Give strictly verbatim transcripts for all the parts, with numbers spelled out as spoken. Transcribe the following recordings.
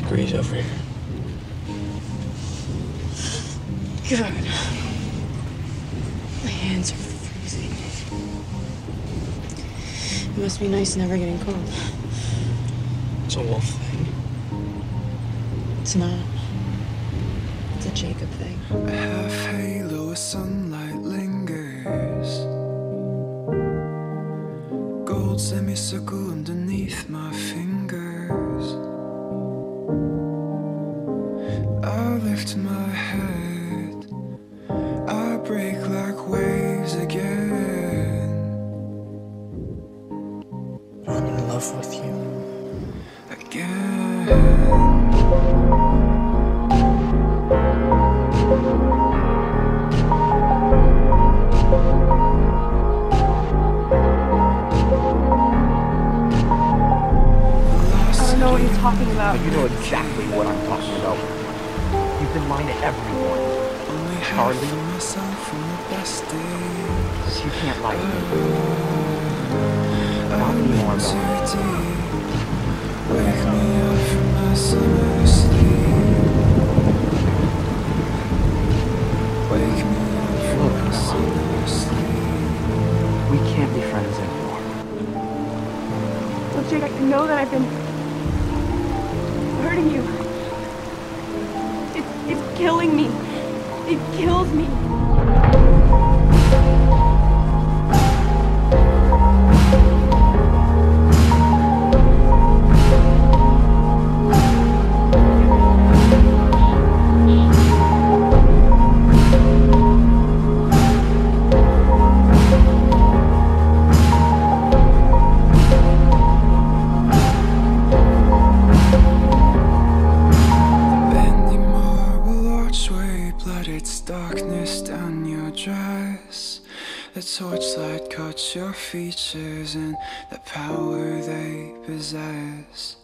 degrees over here. Good. My hands are freezing. It must be nice never getting cold. It's a wolf thing. It's not. It's a Jacob thing. A half halo of sunlight lingers. Gold semicircle underneath my fingers. I lift my head. I break like waves again. I'm in love with you. Again. Talking about. You know exactly what I'm talking about. You've been lying to everyone. Only Charlie, myself on the best days. You can't lie to me. Not anymore, though. Wake me up from my summer sleep. Wake me up from my summer sleep. We can't be friends anymore. Well, Jake, I know that I've been hurting you. It, it's killing me. It kills me. Darkness down your dress, the torchlight cuts your features and the power they possess.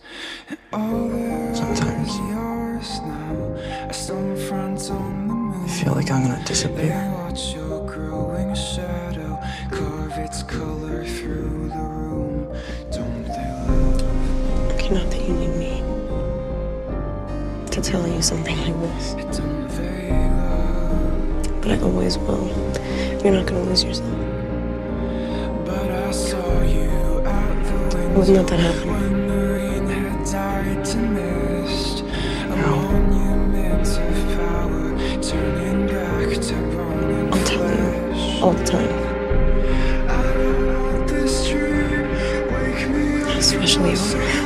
And all that sometimes is yours now. I stand front on the moon. I feel like I'm gonna disappear. They watch your growing shadow carve its color through the room. Don't they love? Okay, not that you need me to tell you something like this. It's but I always will. You're not gonna lose yourself. But I saw you at the window. Wasn't that happening? When the rain had died to mist, a monument of power turning back to burning flesh. I'll tell you all the time. I want this dream, wake me up. Especially over.